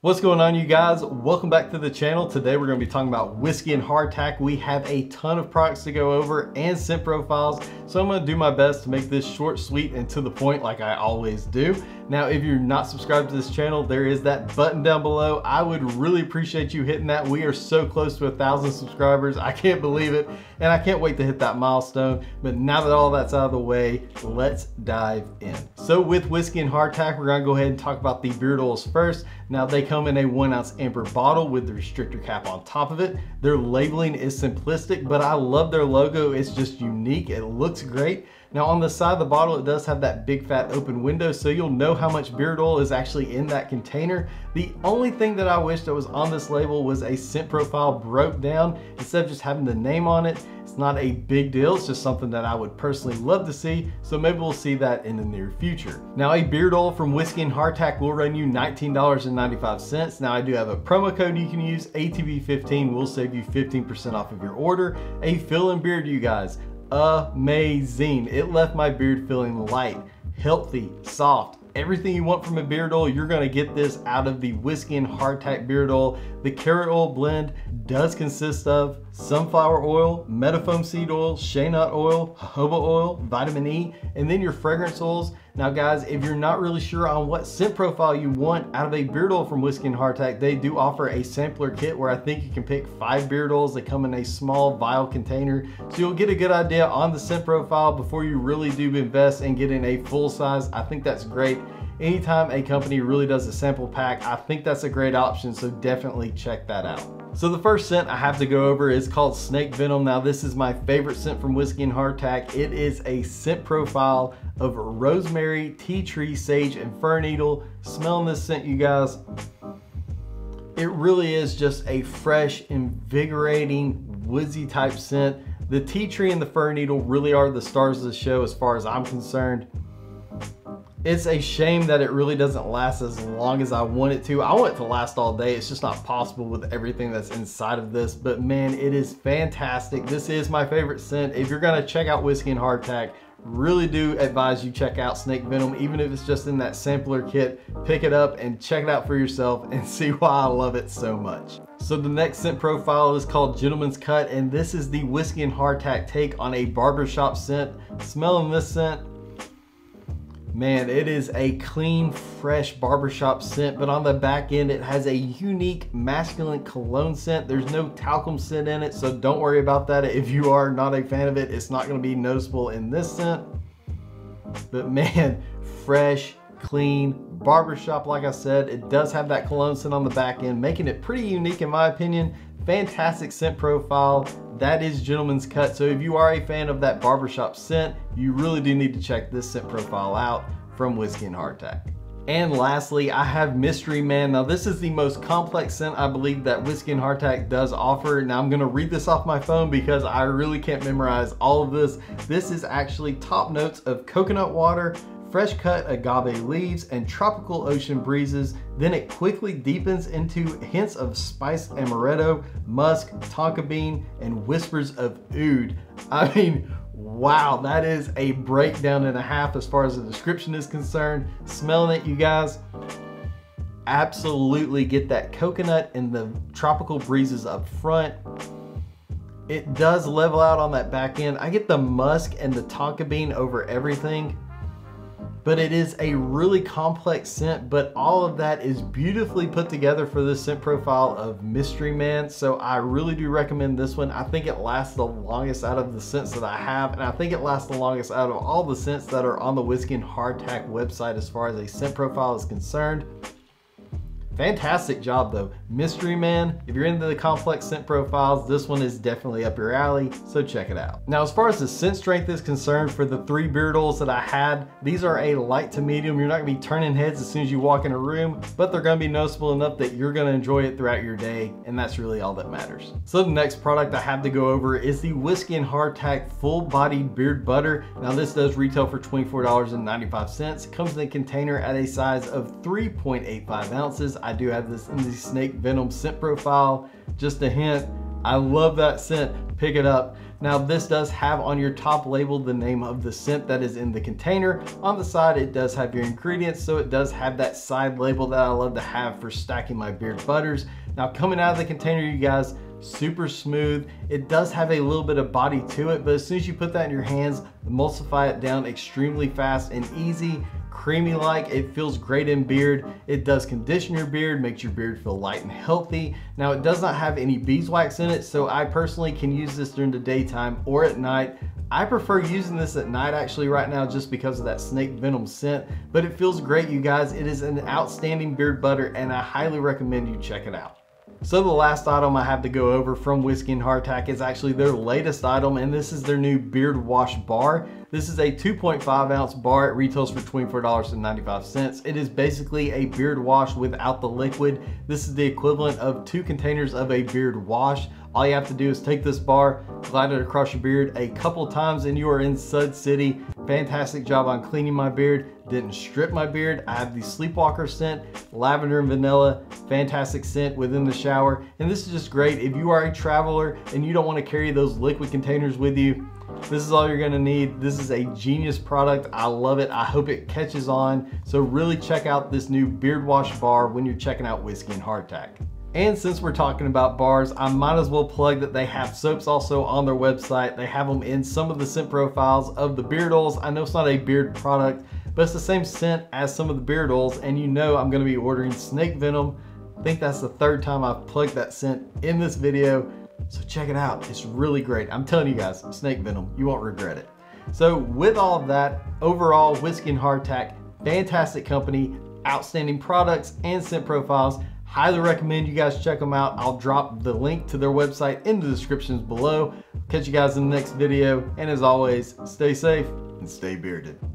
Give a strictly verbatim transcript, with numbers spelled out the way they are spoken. What's going on, you guys? Welcome back to the channel. Today we're going to be talking about Whiskey and Hardtack. We have a ton of products to go over and scent profiles, so I'm going to do my best to make this short, sweet, and to the point like I always do. Now, if you're not subscribed to this channel, there is that button down below. I would really appreciate you hitting that. We are so close to a thousand subscribers. I can't believe it, and I can't wait to hit that milestone. But now that all that's out of the way, let's dive in. So with Whiskey and Hardtack, we're going to go ahead and talk about the beard oils first. Now, they come in a one ounce amber bottle with the restrictor cap on top of it. Their labeling is simplistic, but I love their logo. It's just unique. It looks great. Now, on the side of the bottle, it does have that big fat open window, so you'll know how much beard oil is actually in that container. The only thing that I wish that was on this label was a scent profile broke down instead of just having the name on it. It's not a big deal. It's just something that I would personally love to see, so maybe we'll see that in the near future. Now, a beard oil from Whiskey and Hardtack will run you nineteen ninety-five. Now, I do have a promo code you can use. A T V fifteen will save you fifteen percent off of your order. A fill-in beard, you guys. Amazing. It left my beard feeling light, healthy, soft. Everything you want from a beard oil, you're going to get this out of the Whiskey and Hardtack beard oil. The carrot oil blend does consist of sunflower oil, metafoam seed oil, shea nut oil, jojoba oil, vitamin E, and then your fragrance oils. Now, guys, if you're not really sure on what scent profile you want out of a beard oil from Whiskey and Hardtack, they do offer a sampler kit where I think you can pick five beard oils that come in a small vial container. So you'll get a good idea on the scent profile before you really do invest and get in a full size. I think that's great. Anytime a company really does a sample pack, I think that's a great option, so definitely check that out. So the first scent I have to go over is called Snake Venom. Now, this is my favorite scent from Whiskey and Hardtack. It is a scent profile of rosemary, tea tree, sage, and fir needle. Smelling this scent, you guys, it really is just a fresh, invigorating, woodsy type scent. The tea tree and the fir needle really are the stars of the show as far as I'm concerned. It's a shame that it really doesn't last as long as I want it to. I want it to last all day. It's just not possible with everything that's inside of this, but man, it is fantastic. This is my favorite scent. If you're gonna check out Whiskey and Hardtack, really do advise you check out Snake Venom. Even if it's just in that sampler kit, pick it up and check it out for yourself and see why I love it so much. So the next scent profile is called Gentleman's Cut, and this is the Whiskey and Hardtack take on a barbershop scent. Smelling this scent, man, it is a clean, fresh barbershop scent, but on the back end, it has a unique masculine cologne scent. There's no talcum scent in it, so don't worry about that. If you are not a fan of it, it's not going to be noticeable in this scent. But man, fresh, clean barbershop, like I said. It does have that cologne scent on the back end, making it pretty unique in my opinion. Fantastic scent profile. That is Gentleman's Cut. So if you are a fan of that barbershop scent, you really do need to check this scent profile out from Whiskey and Hardtack. And lastly, I have Mystery Man. Now, this is the most complex scent I believe that Whiskey and Hardtack does offer. Now, I'm gonna read this off my phone because I really can't memorize all of this. This is actually top notes of coconut water, fresh cut agave leaves, and tropical ocean breezes. Then it quickly deepens into hints of spiced amaretto, musk, tonka bean, and whispers of oud. I mean, wow, that is a breakdown and a half as far as the description is concerned. Smelling it, you guys, absolutely get that coconut and the tropical breezes up front. It does level out on that back end. I get the musk and the tonka bean over everything. But it is a really complex scent, but all of that is beautifully put together for this scent profile of Mystery Man. So I really do recommend this one. I think it lasts the longest out of the scents that I have, and I think it lasts the longest out of all the scents that are on the Whiskey and Hardtack website as far as a scent profile is concerned. Fantastic job though. Mystery Man, if you're into the complex scent profiles, this one is definitely up your alley, so check it out. Now, as far as the scent strength is concerned, for the three beard oils that I had, these are a light to medium. You're not gonna be turning heads as soon as you walk in a room, but they're gonna be noticeable enough that you're gonna enjoy it throughout your day, and that's really all that matters. So the next product I have to go over is the Whiskey and Hardtack Full Body Beard Butter. Now, this does retail for twenty-four ninety-five. Comes in a container at a size of three point eight five ounces. I do have this in the Snake Venom scent profile. Just a hint, I love that scent. pick it up. Now this does have on your top label the name of the scent that is in the container. On the side it does have your ingredients, so it does have that side label that I love to have for stacking my beard butters. Now coming out of the container, you guys, super smooth. It does have a little bit of body to it, but as soon as you put that in your hands, emulsify it down extremely fast and easy. Creamy like, it feels great in beard. It does condition your beard, makes your beard feel light and healthy. Now it does not have any beeswax in it, so I personally can use this during the daytime or at night. I prefer using this at night actually right now just because of that snake venom scent, but it feels great, you guys. It is an outstanding beard butter and I highly recommend you check it out. So the last item I have to go over from Whiskey and Hardtack is actually their latest item, and this is their new beard wash bar. This is a two point five ounce bar. It retails for twenty-four ninety-five. It is basically a beard wash without the liquid. This is the equivalent of two containers of a beard wash. All you have to do is take this bar, glide it across your beard a couple times, and you are in Sud City. Fantastic job on cleaning my beard. Didn't strip my beard. I have the Sleepwalker scent, lavender and vanilla. Fantastic scent within the shower. And this is just great if you are a traveler and you don't want to carry those liquid containers with you. This is all you're gonna need. This is a genius product. I love it. I hope it catches on. So really check out this new beard wash bar when you're checking out Whiskey and Hardtack. And since we're talking about bars, I might as well plug that they have soaps also on their website. They have them in some of the scent profiles of the beard oils. I know it's not a beard product, but it's the same scent as some of the beard oils, and you know I'm gonna be ordering Snake Venom. I think that's the third time I've plugged that scent in this video. So check it out, it's really great. I'm telling you guys, Snake Venom, you won't regret it. So with all of that, overall, Whiskey and Hardtack, fantastic company, outstanding products and scent profiles. Highly recommend you guys check them out. I'll drop the link to their website in the descriptions below. Catch you guys in the next video. And as always, stay safe and stay bearded.